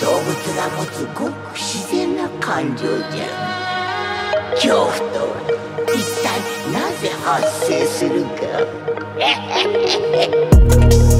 頭ぶつが持ちごく自然な感情じゃ。恐怖とは一体なぜ発生するか。